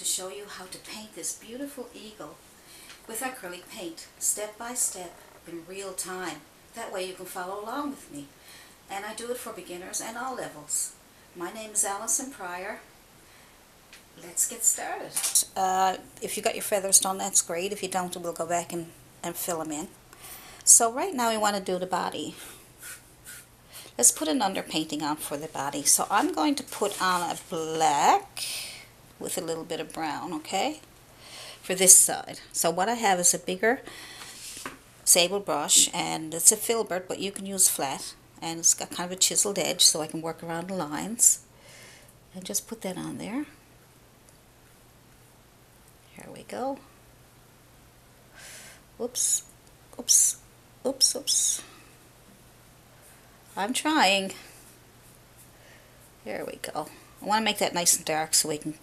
to show you how to paint this beautiful eagle with acrylic paint, step by step, in real time. That way you can follow along with me. And I do it for beginners and all levels. My name is Alison Pryor. Let's get started. If you got your feathers done, that's great. If you don't, we'll go back and fill them in. So right now we want to do the body. Let's put an underpainting on for the body. So I'm going to put on a black with a little bit of brown, okay, for this side. So what I have is a bigger sable brush, and it's a filbert, but you can use flat, and it's got kind of a chiseled edge so I can work around the lines. And just put that on there. Here we go. Oops, oops, oops, oops. I'm trying. There we go. I want to make that nice and dark so we can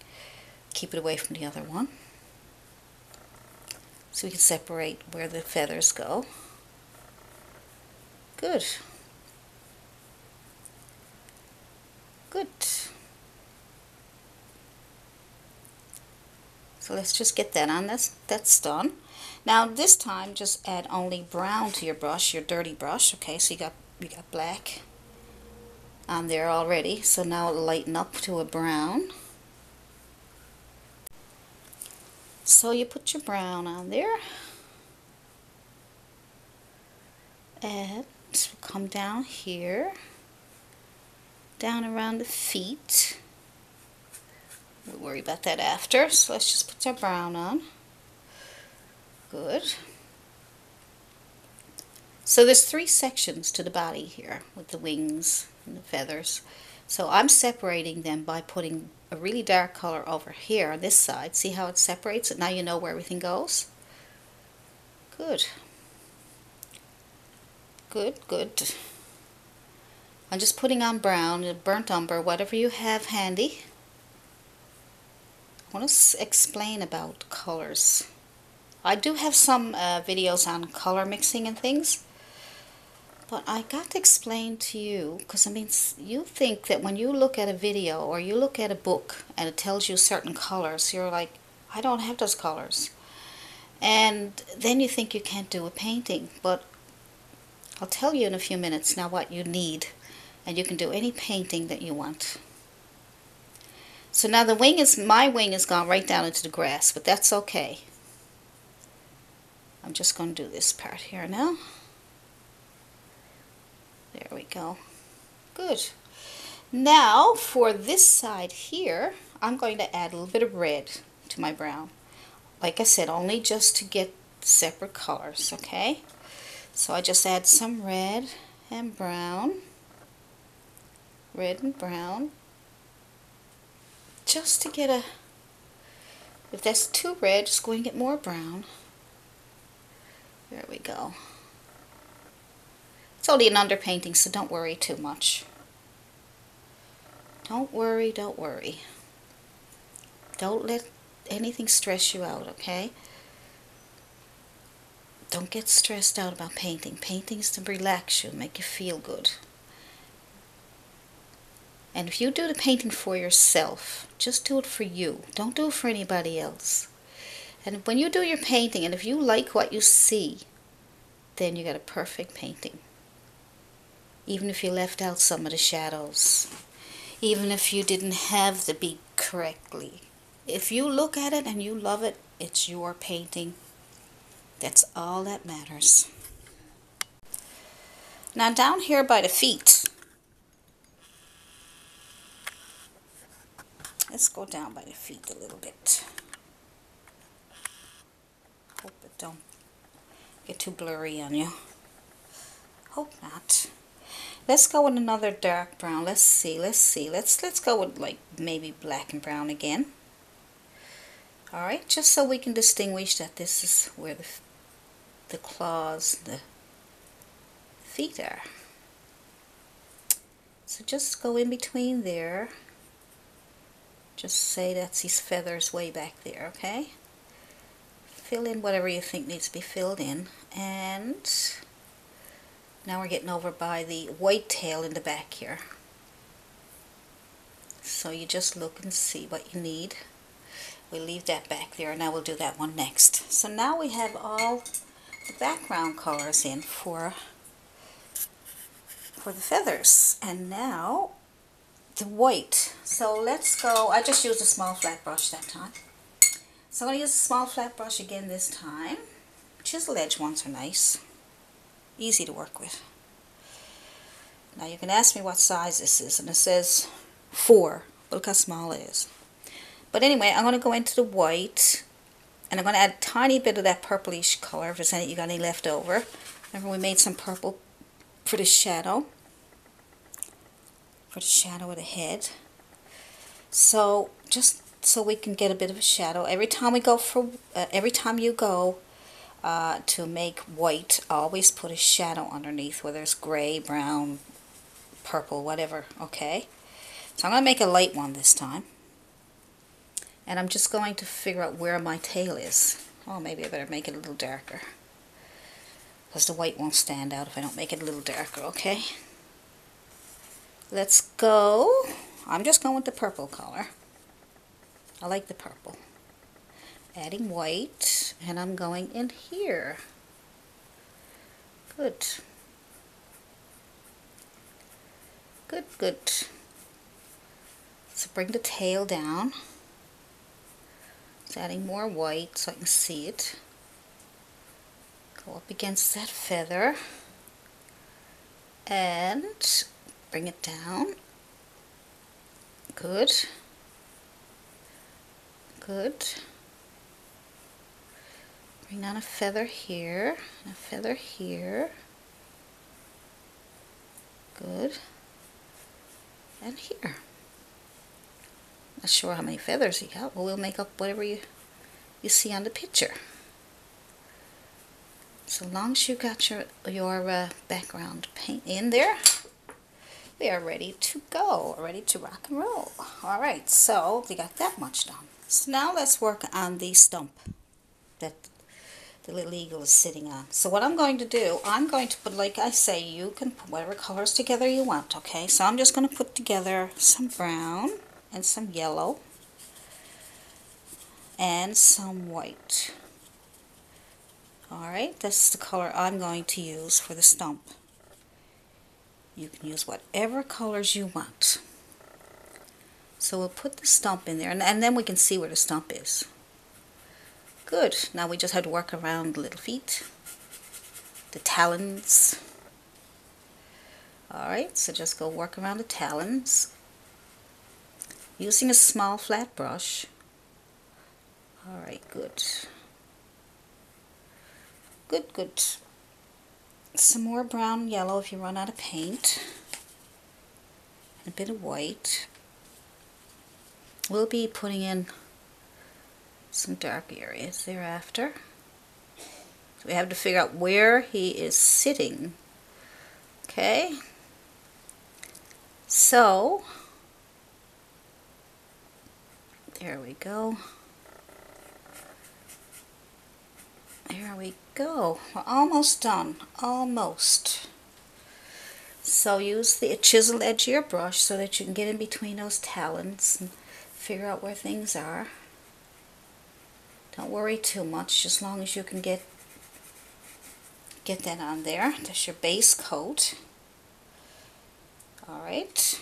keep it away from the other one. So we can separate where the feathers go. Good. Good. So let's just get that on. That's done. Now this time just add only brown to your brush, your dirty brush. Okay, so you got black on there already. So now it'll lighten up to a brown. So you put your brown on there. And come down here. Down around the feet. We'll worry about that after. So let's just put that brown on. Good. So there's three sections to the body here with the wings and the feathers. So I'm separating them by putting a really dark color over here on this side. See how it separates it? Now you know where everything goes. Good. Good, good. I'm just putting on brown, burnt umber, whatever you have handy. I want to explain about colors. I do have some videos on color mixing and things, but I got to explain to you, because I mean, you think that when you look at a video or you look at a book and it tells you certain colors, you're like, I don't have those colors. And then you think you can't do a painting, but I'll tell you in a few minutes now what you need. And you can do any painting that you want. So now the wing is, my wing is gone right down into the grass, but that's okay. I'm just going to do this part here now. There we go. Good. Now for this side here, I'm going to add a little bit of red to my brown. Like I said, only just to get separate colors, okay? So I just add some red and brown. Red and brown, just to get a, if that's too red, just go and get more brown. There we go. It's only an underpainting, so don't worry too much. Don't worry, don't worry. Don't let anything stress you out, okay? Don't get stressed out about painting. Painting's to relax you, make you feel good. And if you do the painting for yourself, just do it for you. Don't do it for anybody else. And when you do your painting, and if you like what you see, then you got a perfect painting. Even if you left out some of the shadows. Even if you didn't have the beat correctly. If you look at it and you love it, it's your painting. That's all that matters. Now down here by the feet. Let's go down by the feet a little bit. Hope it don't get too blurry on you. Hope not. Let's go with another dark brown. Let's see, let's see. Let's go with like maybe black and brown again. Alright, just so we can distinguish that this is where the claws, the feet are. So just go in between there. Just say that's his feathers way back there, okay? Fill in whatever you think needs to be filled in. And now we're getting over by the white tail in the back here. So you just look and see what you need. we leave that back there, and I will do that one next. So now we have all the background colors in for the feathers, and now the white. So let's go, I just used a small flat brush that time. So I'm going to use a small flat brush again this time. Chisel edge ones are nice, easy to work with. Now you can ask me what size this is, and it says 4, but look how small it is. But anyway, I'm going to go into the white, and I'm going to add a tiny bit of that purplish color, if there's any, you got any left over. Remember we made some purple for the shadow, of the head. So just so we can get a bit of a shadow. Every time we go for, every time you go to make white, always put a shadow underneath, whether it's gray, brown, purple, whatever. Okay. So I'm going to make a light one this time. And I'm just going to figure out where my tail is. Oh, maybe I better make it a little darker, because the white won't stand out if I don't make it a little darker, okay? Let's go. I'm just going with the purple color. I like the purple. Adding white, and I'm going in here. Good. Good, good. So bring the tail down. It's adding more white so I can see it. Go up against that feather and bring it down. Good. Good. Bring down a feather here, and a feather here. Good. And here. Not sure how many feathers you got. Well, we'll make up whatever you see on the picture. So long as you got your background paint in there, we are ready to go, ready to rock and roll. All right, so we got that much done. So now let's work on the stump that the little eagle is sitting on. So what I'm going to do, I'm going to put, like I say, you can put whatever colors together you want, okay? So I'm just going to put together some brown and some yellow and some white. Alright, that's the color I'm going to use for the stump. You can use whatever colors you want. So we'll put the stump in there, and then we can see where the stump is. Good, now we just have to work around the little feet, the talons. Alright, so just go work around the talons using a small flat brush. Alright, good. Good, good. Some more brown and yellow if you run out of paint. A bit of white. We'll be putting in some dark areas thereafter. So we have to figure out where he is sitting. Okay? So there we go. There we go. We're almost done. Almost. So use the chisel edge of your brush so that you can get in between those talons and figure out where things are. Don't worry too much, as long as you can get that on there. That's your base coat. All right.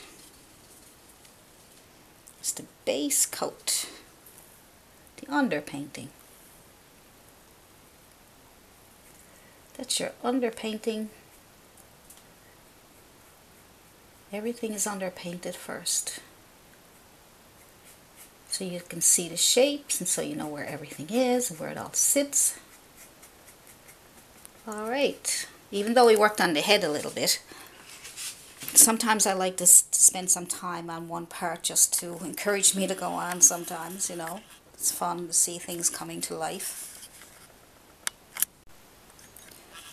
It's the base coat, the underpainting. That's your underpainting. Everything is underpainted first, so you can see the shapes and so you know where everything is and where it all sits. Alright, even though we worked on the head a little bit, sometimes I like to spend some time on one part just to encourage me to go on sometimes, you know. It's fun to see things coming to life.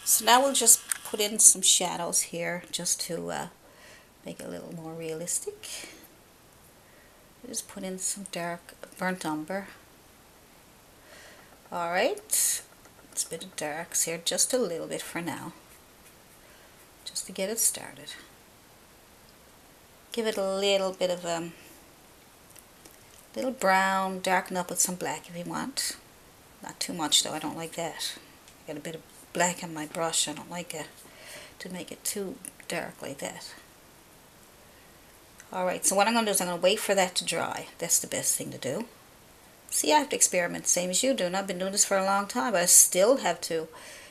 So now we'll just put in some shadows here just to make it a little more realistic. Just put in some dark burnt umber. Alright, it's a bit of darks here, just a little bit for now, just to get it started. Give it a little bit of a little brown, darken up with some black if you want. Not too much though, I don't like that. I got a bit of black on my brush, I don't like it to make it too dark like that. Alright, so what I'm going to do is I'm going to wait for that to dry. That's the best thing to do. See, I have to experiment, same as you do, and I've been doing this for a long time, but I still have to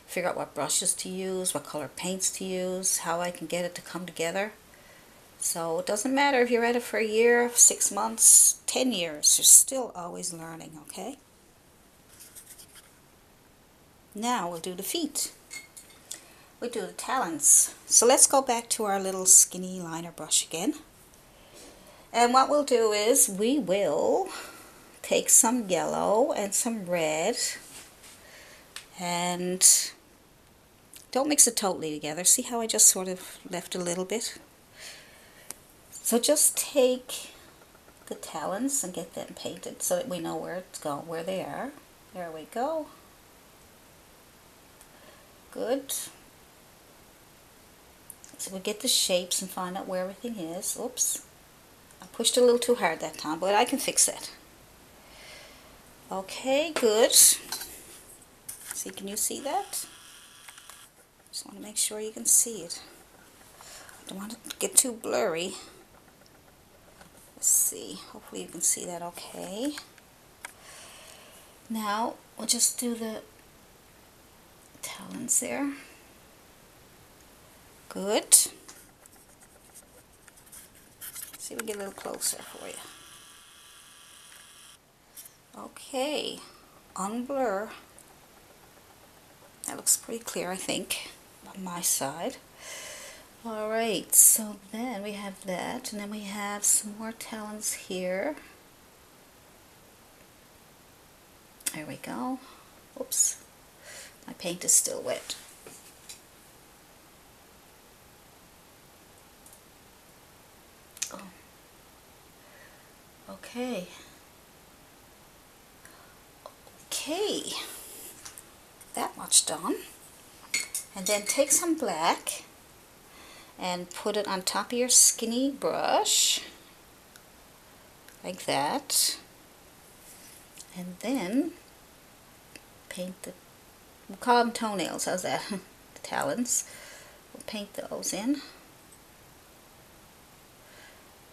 figure out what brushes to use, what color paints to use, how I can get it to come together. So it doesn't matter if you're at it for a year, 6 months, 10 years, you're still always learning, okay? Now we'll do the feet. We do the talons. So let's go back to our little skinny liner brush again. And what we'll do is we will take some yellow and some red, and don't mix it totally together. See how I just sort of left a little bit? So just take the talons and get them painted so that we know where it's going, where they are. There we go. Good. So we'll get the shapes and find out where everything is. Oops. I pushed a little too hard that time, but I can fix that. Okay, good. See, can you see that? Just want to make sure you can see it. I don't want to get too blurry. Let's see. Hopefully you can see that okay. Now, we'll just do the talons there. Good. See if we get a little closer for you. Okay, unblur. That looks pretty clear, I think, on my side. Alright, so then we have that, and then we have some more talons here. There we go. Oops, my paint is still wet. Oh. Okay. Okay. That much done, and then take some black and put it on top of your skinny brush like that, and then paint the, we'll call them toenails, how's that? The talons, we'll paint those in.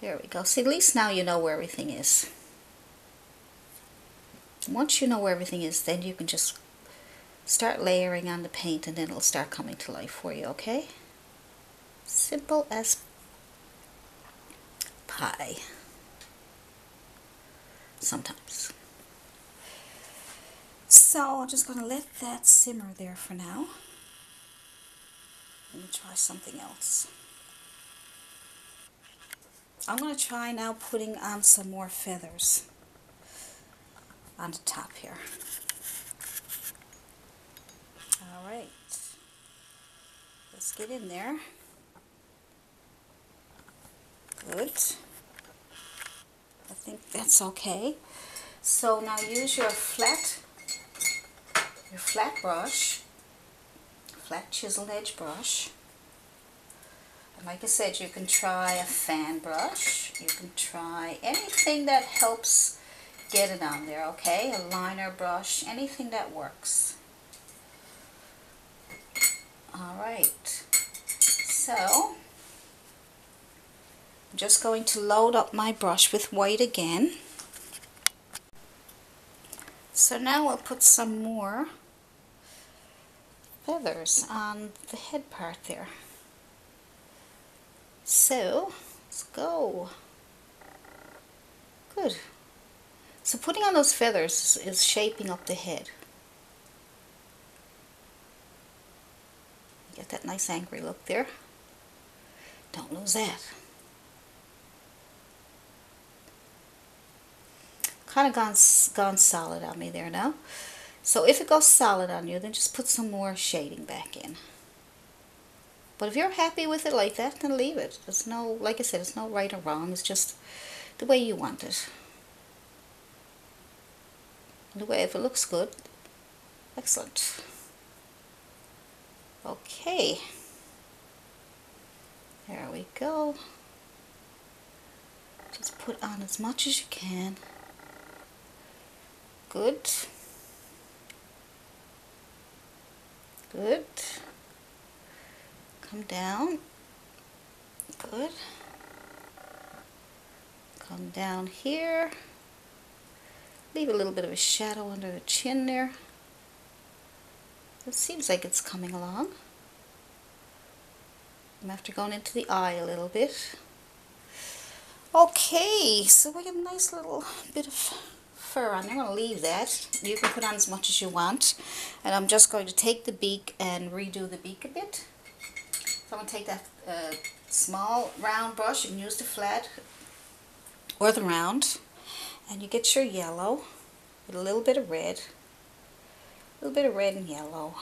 There we go. See, at least now you know where everything is. Once you know where everything is, then you can just start layering on the paint, and then it'll start coming to life for you, okay? Simple as pie. Sometimes. So I'm just going to let that simmer there for now. Let me try something else. I'm going to try now putting on some more feathers on the top here. Alright, let's get in there. Good. I think that's okay. So now use your flat brush, flat chiseled edge brush. And like I said, you can try a fan brush. You can try anything that helps get it on there, okay? A liner brush, anything that works. Alright, so I'm just going to load up my brush with white again. So now we'll put some more feathers on the head part there. So let's go. Good. So putting on those feathers is shaping up the head. Get that nice angry look there. Don't lose that. Kind of gone solid on me there now. So if it goes solid on you, then just put some more shading back in. But if you're happy with it like that, then leave it. There's no, like I said, it's no right or wrong. It's just the way you want it. The way, if it looks good, excellent. Okay, there we go. Just put on as much as you can. Good, come down, good, come down here, leave a little bit of a shadow under the chin there. It seems like it's coming along. I'm after going into the eye a little bit. Okay, so we have a nice little bit of fur on. I'm going to leave that. You can put on as much as you want. And I'm just going to take the beak and redo the beak a bit. So I'm going to take that small round brush. You can use the flat or the round. And you get your yellow with a little bit of red. A little bit of red and yellow.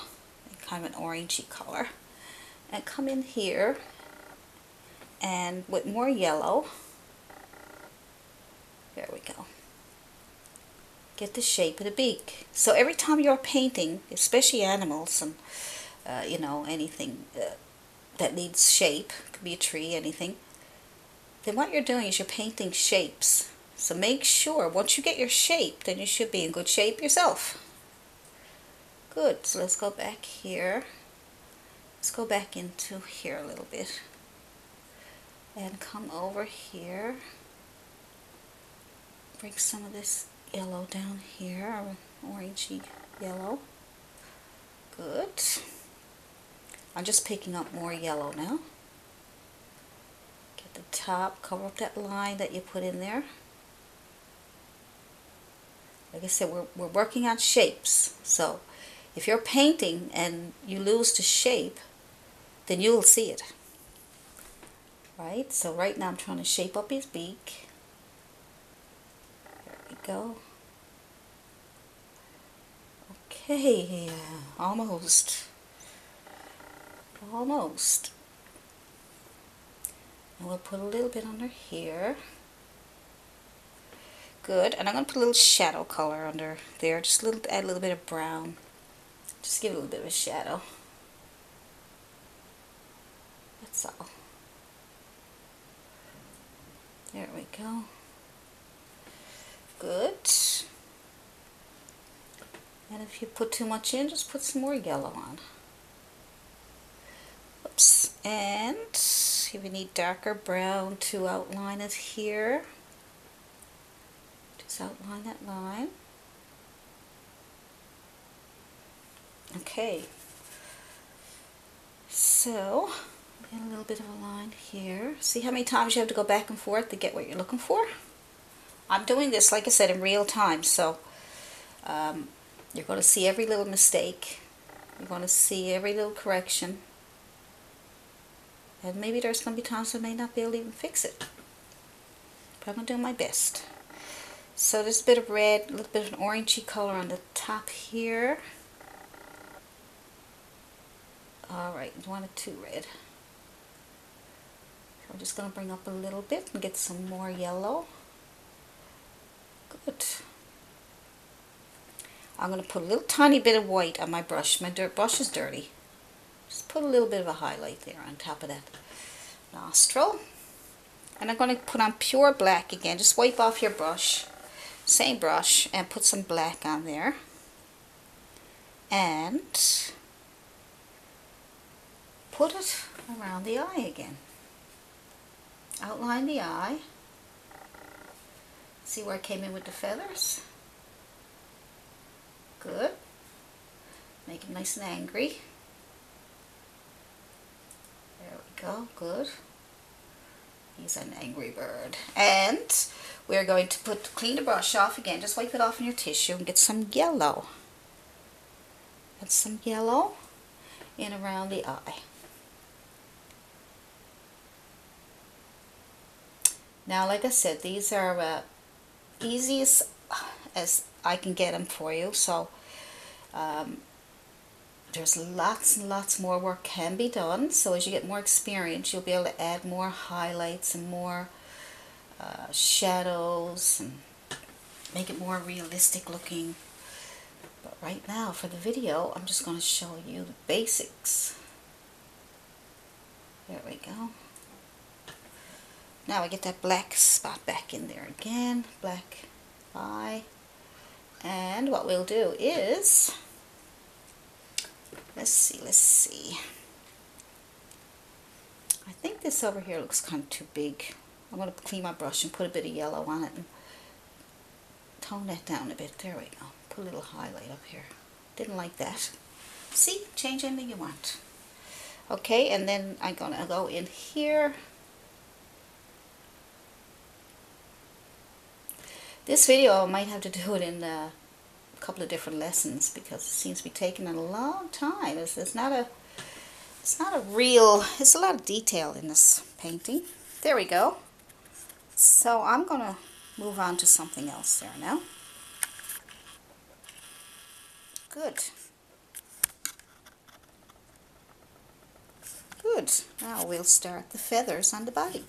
And kind of an orangey color. And come in here and with more yellow. There we go. Get the shape of the beak. So every time you're painting, especially animals and you know, anything that needs shape, could be a tree, anything, then what you're doing is you're painting shapes. So make sure once you get your shape, then you should be in good shape yourself. Good, so let's go back here. Let's go back into here a little bit and come over here. Bring some of this yellow down here, orangey yellow. Good. I'm just picking up more yellow now. Get the top, cover up that line that you put in there. Like I said, we're working on shapes. So if you're painting and you lose the shape, then you'll see it. Right? So right now I'm trying to shape up his beak. Go. Okay, almost. And we'll put a little bit under here. Good, and I'm going to put a little shadow color under there, just a little, add a little bit of brown. Just give it a little bit of a shadow. That's all. There we go. Good. And if you put too much in, just put some more yellow on. Oops. And if you need darker brown to outline it here, just outline that line. Okay. So, get a little bit of a line here. See how many times you have to go back and forth to get what you're looking for? I'm doing this, like I said, in real time, so you're going to see every little mistake. You're going to see every little correction. And maybe there's going to be times I may not be able to even fix it. But I'm going to do my best. So there's a bit of red, a little bit of an orangey color on the top here. Alright, I wanted two red. So I'm just going to bring up a little bit and get some more yellow. Good. I'm going to put a little tiny bit of white on my brush. My brush is dirty. Just put a little bit of a highlight there on top of that nostril. And I'm going to put on pure black again. Just wipe off your brush. Same brush. And put some black on there. And put it around the eye again. Outline the eye. See where I came in with the feathers? Good. Make it nice and angry. There we go. Good. He's an angry bird. And we're going to clean the brush off again. Just wipe it off in your tissue and get some yellow. Put some yellow in around the eye. Now, like I said, these are easiest as I can get them for you, so there's lots and lots more work can be done. So as you get more experience, you'll be able to add more highlights and more shadows and make it more realistic looking. But right now for the video, I'm just going to show you the basics. There we go. Now I get that black spot back in there again, black eye. And what we'll do is, let's see. I think this over here looks kind of too big. I'm going to clean my brush and put a bit of yellow on it and tone that down a bit. There we go. Put a little highlight up here. Didn't like that. See? Change anything you want. Okay, and then I'm going to go in here. This video I might have to do it in a couple of different lessons because it seems to be taking a long time. It's a lot of detail in this painting. There we go. So I'm going to move on to something else there now. Good. Good. Now we'll start the feathers on the body.